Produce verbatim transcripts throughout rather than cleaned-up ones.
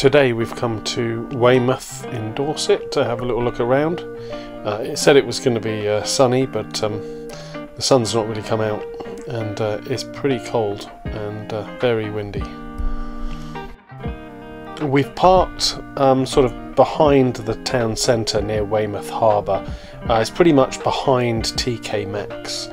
Today we've come to Weymouth in Dorset to have a little look around. Uh, it said it was going to be uh, sunny, but um, the sun's not really come out, and uh, it's pretty cold and uh, very windy. We've parked um, sort of behind the town centre near Weymouth Harbour. Uh, it's pretty much behind T K Maxx,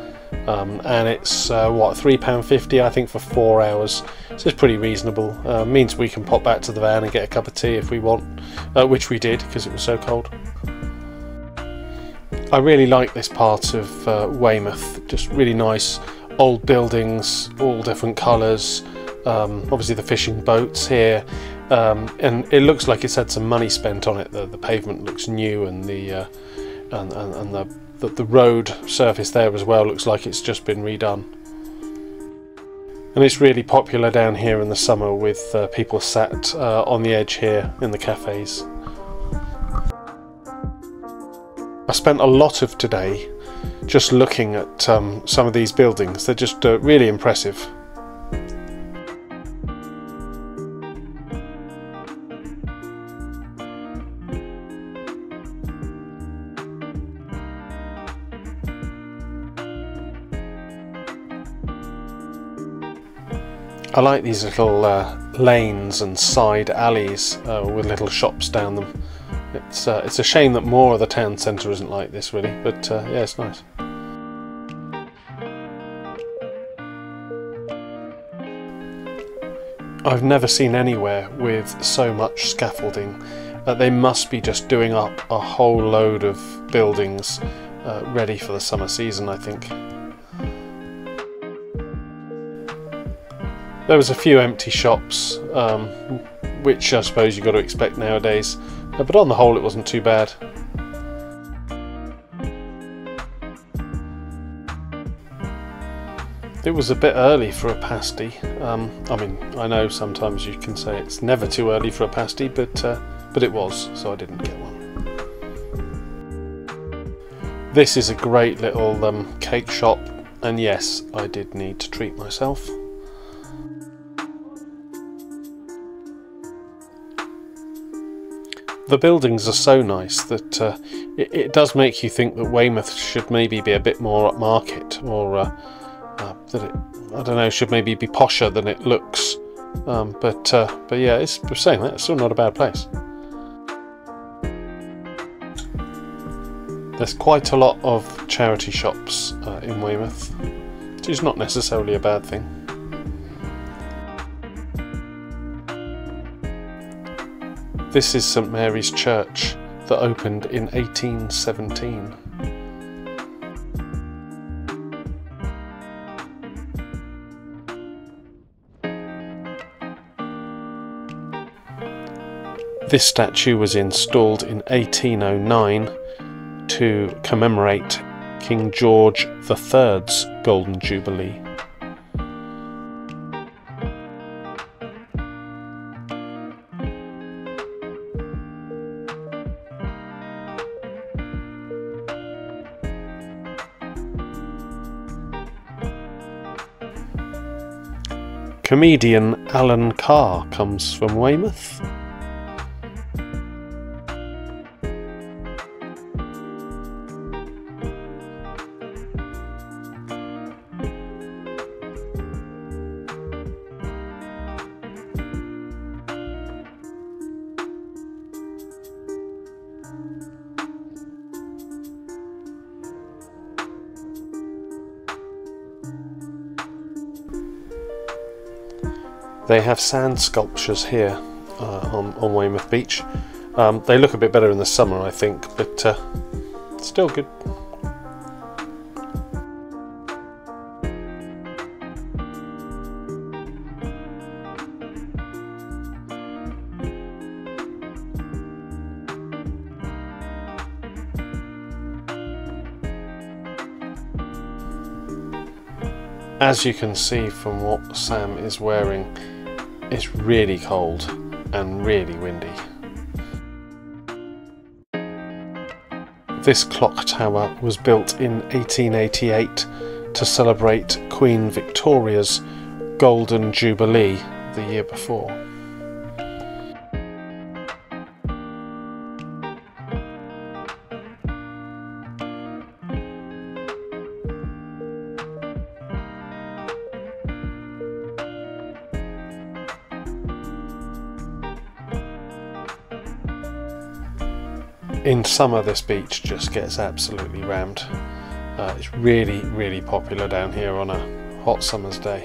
um, and it's uh, what, three pounds fifty I think for four hours, so it's pretty reasonable. Uh, means we can pop back to the van and get a cup of tea if we want, uh, which we did because it was so cold. I really like this part of uh, Weymouth, just really nice old buildings, all different colours. Um, obviously the fishing boats here, um, and it looks like it's had some money spent on it. The, the pavement looks new, and the uh, and, and, and the, the, the road surface there as well looks like it's just been redone. And it's really popular down here in the summer with uh, people sat uh, on the edge here in the cafes. I spent a lot of today just looking at um, some of these buildings. They're just uh, really impressive. I like these little uh, lanes and side alleys uh, with little shops down them. It's, uh, it's a shame that more of the town centre isn't like this really, but uh, yeah, it's nice. I've never seen anywhere with so much scaffolding. Uh, they must be just doing up a whole load of buildings uh, ready for the summer season, I think. There was a few empty shops, um, which I suppose you've got to expect nowadays, but on the whole it wasn't too bad. It was a bit early for a pasty. Um, I mean, I know sometimes you can say it's never too early for a pasty, but, uh, but it was, so I didn't get one. This is a great little um, cake shop, and yes, I did need to treat myself. The buildings are so nice that uh, it, it does make you think that Weymouth should maybe be a bit more upmarket, or uh, uh, that it, I don't know, should maybe be posher than it looks. Um, but uh, but yeah, it's saying that, it's still not a bad place. There's quite a lot of charity shops uh, in Weymouth, which is not necessarily a bad thing. This is Saint Mary's Church that opened in eighteen seventeen. This statue was installed in eighteen oh nine to commemorate King George the third's Golden Jubilee. Comedian Alan Carr comes from Weymouth. They have sand sculptures here uh, on, on Weymouth Beach. Um, they look a bit better in the summer, I think, but uh, still good. As you can see from what Sam is wearing, it's really cold and really windy. This clock tower was built in eighteen eighty-eight to celebrate Queen Victoria's Golden Jubilee the year before. in summer this beach just gets absolutely rammed. Uh, it's really, really popular down here on a hot summer's day.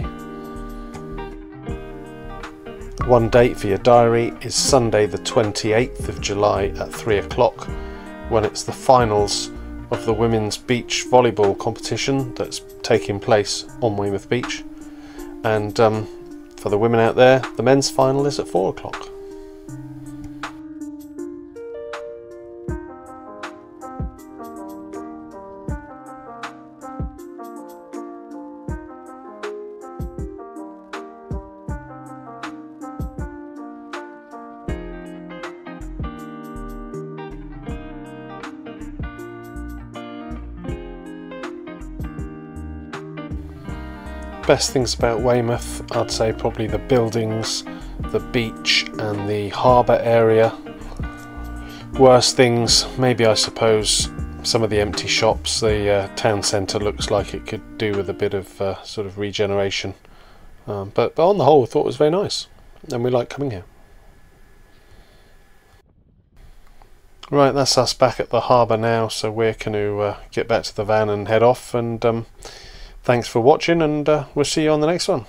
One date for your diary is Sunday the twenty-eighth of July at three o'clock, when it's the finals of the women's beach volleyball competition that's taking place on Weymouth Beach. And um, for the women out there, the men's final is at four o'clock. Best things about Weymouth, I'd say probably the buildings, the beach and the harbour area. Worst things, maybe I suppose some of the empty shops. The uh, town centre looks like it could do with a bit of uh, sort of regeneration. Um, but, but on the whole I thought it was very nice and we like coming here. Right, that's us back at the harbour now, so we're going to uh, get back to the van and head off, and um, thanks for watching, and uh, we'll see you on the next one.